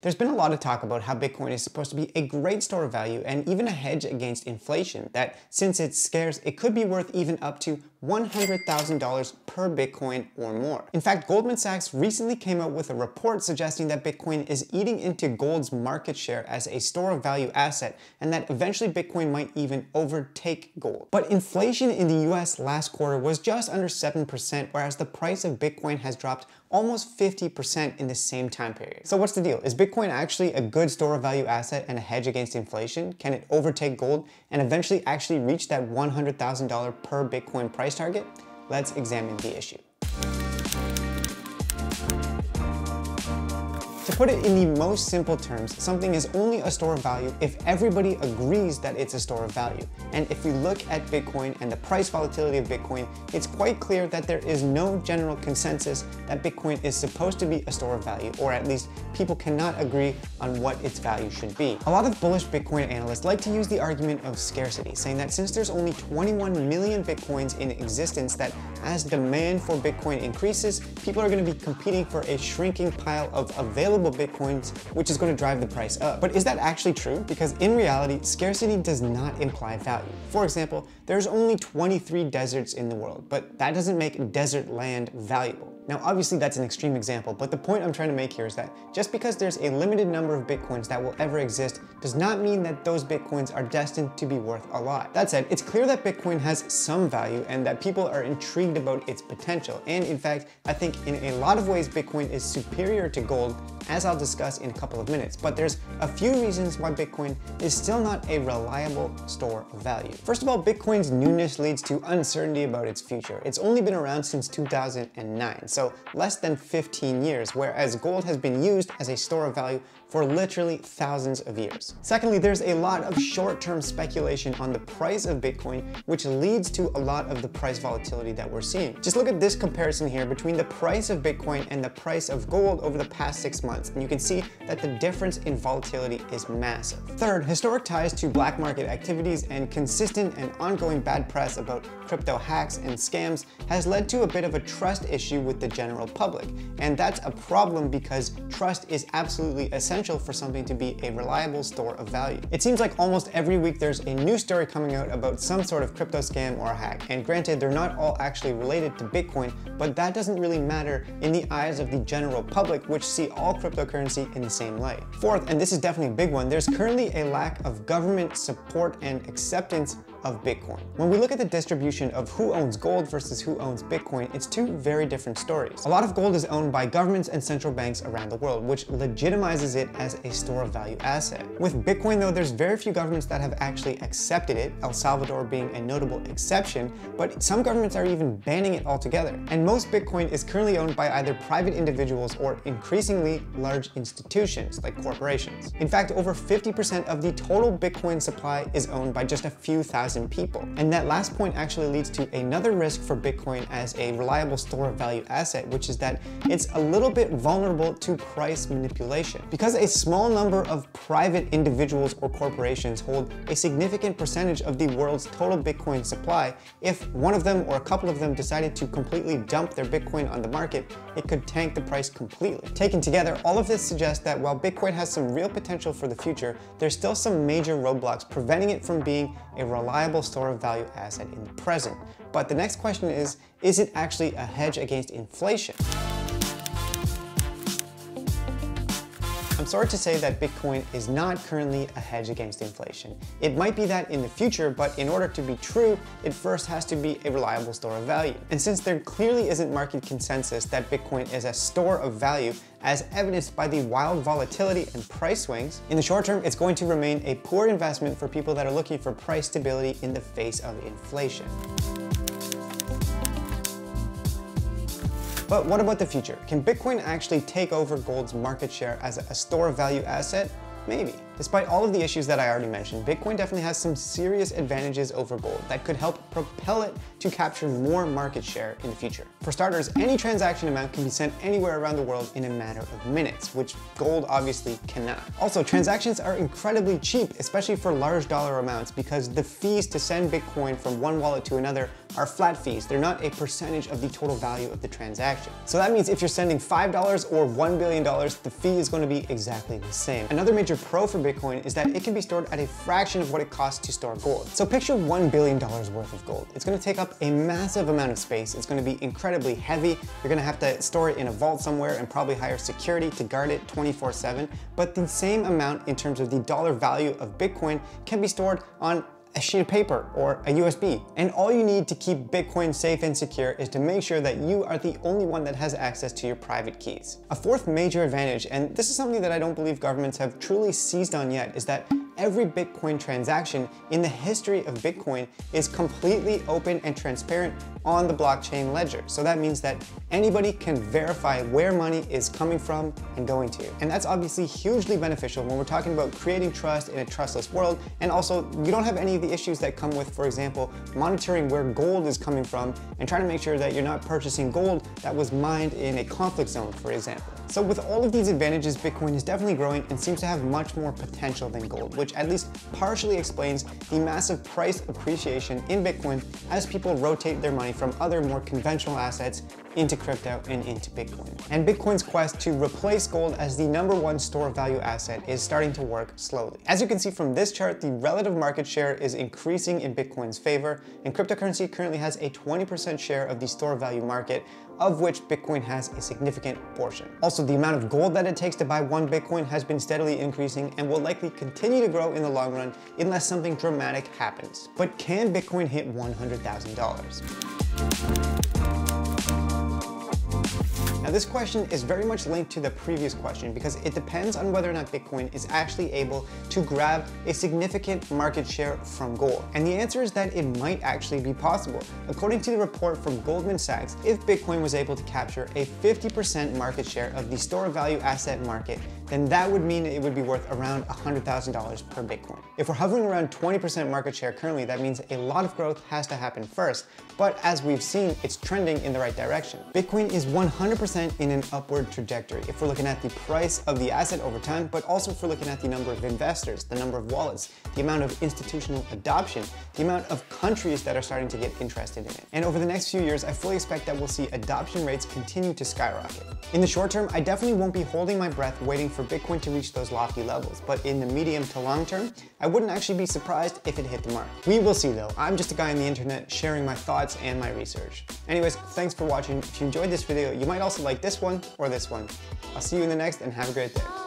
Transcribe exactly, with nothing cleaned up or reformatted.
There's been a lot of talk about how Bitcoin is supposed to be a great store of value and even a hedge against inflation, that since it's scarce, it could be worth even up to one hundred thousand dollars per Bitcoin or more. In fact, Goldman Sachs recently came out with a report suggesting that Bitcoin is eating into gold's market share as a store of value asset, and that eventually Bitcoin might even overtake gold. But inflation in the U S last quarter was just under seven percent, whereas the price of Bitcoin has dropped almost fifty percent in the same time period. So what's the deal? Is Bitcoin Bitcoin actually a good store of value asset and a hedge against inflation? Can it overtake gold and eventually actually reach that one hundred thousand dollars per Bitcoin price target? Let's examine the issue. To put it in the most simple terms, something is only a store of value if everybody agrees that it's a store of value. And if we look at Bitcoin and the price volatility of Bitcoin, it's quite clear that there is no general consensus that Bitcoin is supposed to be a store of value, or at least people cannot agree on what its value should be. A lot of bullish Bitcoin analysts like to use the argument of scarcity, saying that since there's only twenty-one million Bitcoins in existence, that as demand for Bitcoin increases, people are going to be competing for a shrinking pile of available Bitcoins, which is going to drive the price up. But is that actually true? Because in reality, scarcity does not imply value. For example, there's only twenty-three deserts in the world, but that doesn't make desert land valuable. Now, obviously that's an extreme example, but the point I'm trying to make here is that just because there's a limited number of Bitcoins that will ever exist does not mean that those Bitcoins are destined to be worth a lot. That said, it's clear that Bitcoin has some value and that people are intrigued about its potential. And in fact, I think in a lot of ways, Bitcoin is superior to gold, as I'll discuss in a couple of minutes. But there's a few reasons why Bitcoin is still not a reliable store of value. First of all, Bitcoin's newness leads to uncertainty about its future. It's only been around since two thousand nine, so less than fifteen years, whereas gold has been used as a store of value for literally thousands of years. Secondly, there's a lot of short-term speculation on the price of Bitcoin, which leads to a lot of the price volatility that we're seeing. Just look at this comparison here between the price of Bitcoin and the price of gold over the past six months, and you can see that the difference in volatility is massive. Third, historic ties to black market activities and consistent and ongoing bad press about crypto hacks and scams has led to a bit of a trust issue with the general public. And that's a problem because trust is absolutely essential for something to be a reliable store of value. It seems like almost every week there's a new story coming out about some sort of crypto scam or hack. And granted, they're not all actually related to Bitcoin, but that doesn't really matter in the eyes of the general public, which see all cryptocurrency in the same light. Fourth, and this is definitely a big one, there's currently a lack of government support and acceptance of Bitcoin. When we look at the distribution of who owns gold versus who owns Bitcoin, it's two very different stories. A lot of gold is owned by governments and central banks around the world, which legitimizes it as a store of value asset. With Bitcoin though, there's very few governments that have actually accepted it, El Salvador being a notable exception, but some governments are even banning it altogether. And most Bitcoin is currently owned by either private individuals or increasingly large institutions like corporations. In fact, over fifty percent of the total Bitcoin supply is owned by just a few thousand people. And that last point actually leads to another risk for Bitcoin as a reliable store of value asset, which is that it's a little bit vulnerable to price manipulation. Because a small number of private individuals or corporations hold a significant percentage of the world's total Bitcoin supply, if one of them or a couple of them decided to completely dump their Bitcoin on the market, it could tank the price completely. Taken together, all of this suggests that while Bitcoin has some real potential for the future, there's still some major roadblocks preventing it from being a reliable store of value asset in the present. But the next question is, is it actually a hedge against inflation? I'm sorry to say that Bitcoin is not currently a hedge against inflation. It might be that in the future, but in order to be true, it first has to be a reliable store of value. And since there clearly isn't market consensus that Bitcoin is a store of value, as evidenced by the wild volatility and price swings, in the short term, it's going to remain a poor investment for people that are looking for price stability in the face of inflation. But what about the future? Can Bitcoin actually take over gold's market share as a store of value asset? Maybe. Despite all of the issues that I already mentioned, Bitcoin definitely has some serious advantages over gold that could help propel it to capture more market share in the future. For starters, any transaction amount can be sent anywhere around the world in a matter of minutes, which gold obviously cannot. Also, transactions are incredibly cheap, especially for large dollar amounts, because the fees to send Bitcoin from one wallet to another are flat fees. They're not a percentage of the total value of the transaction. So that means if you're sending five dollars or one billion dollars, the fee is going to be exactly the same. Another major pro for Bitcoin is that it can be stored at a fraction of what it costs to store gold. So picture one billion dollars worth of gold. It's going to take up a massive amount of space. It's going to be incredibly heavy. You're going to have to store it in a vault somewhere and probably hire security to guard it twenty-four seven. But the same amount in terms of the dollar value of Bitcoin can be stored on a sheet of paper or a U S B. And all you need to keep Bitcoin safe and secure is to make sure that you are the only one that has access to your private keys. A fourth major advantage, and this is something that I don't believe governments have truly seized on yet, is that every Bitcoin transaction in the history of Bitcoin is completely open and transparent on the blockchain ledger. So that means that anybody can verify where money is coming from and going to. And that's obviously hugely beneficial when we're talking about creating trust in a trustless world. And also, you don't have any of the issues that come with, for example, monitoring where gold is coming from and trying to make sure that you're not purchasing gold that was mined in a conflict zone, for example. So with all of these advantages, Bitcoin is definitely growing and seems to have much more potential than gold, which at least partially explains the massive price appreciation in Bitcoin as people rotate their money from other more conventional assets into crypto and into Bitcoin. And Bitcoin's quest to replace gold as the number one store of value asset is starting to work slowly. As you can see from this chart, the relative market share is increasing in Bitcoin's favor, and cryptocurrency currently has a twenty percent share of the store of value market, of which Bitcoin has a significant portion. Also, the amount of gold that it takes to buy one Bitcoin has been steadily increasing and will likely continue to grow in the long run unless something dramatic happens. But can Bitcoin hit one hundred thousand dollars? Now, this question is very much linked to the previous question because it depends on whether or not Bitcoin is actually able to grab a significant market share from gold. And the answer is that it might actually be possible. According to the report from Goldman Sachs, if Bitcoin was able to capture a fifty percent market share of the store of value asset market, then that would mean it would be worth around one hundred thousand dollars per Bitcoin. If we're hovering around twenty percent market share currently, that means a lot of growth has to happen first. But as we've seen, it's trending in the right direction. Bitcoin is one hundred percent in an upward trajectory if we're looking at the price of the asset over time, but also if we're looking at the number of investors, the number of wallets, the amount of institutional adoption, the amount of countries that are starting to get interested in it. And over the next few years, I fully expect that we'll see adoption rates continue to skyrocket. In the short term, I definitely won't be holding my breath waiting for for Bitcoin to reach those lofty levels, but in the medium to long term, I wouldn't actually be surprised if it hit the mark. We will see though. I'm just a guy on the internet sharing my thoughts and my research. Anyways, thanks for watching. If you enjoyed this video, you might also like this one or this one. I'll see you in the next and have a great day.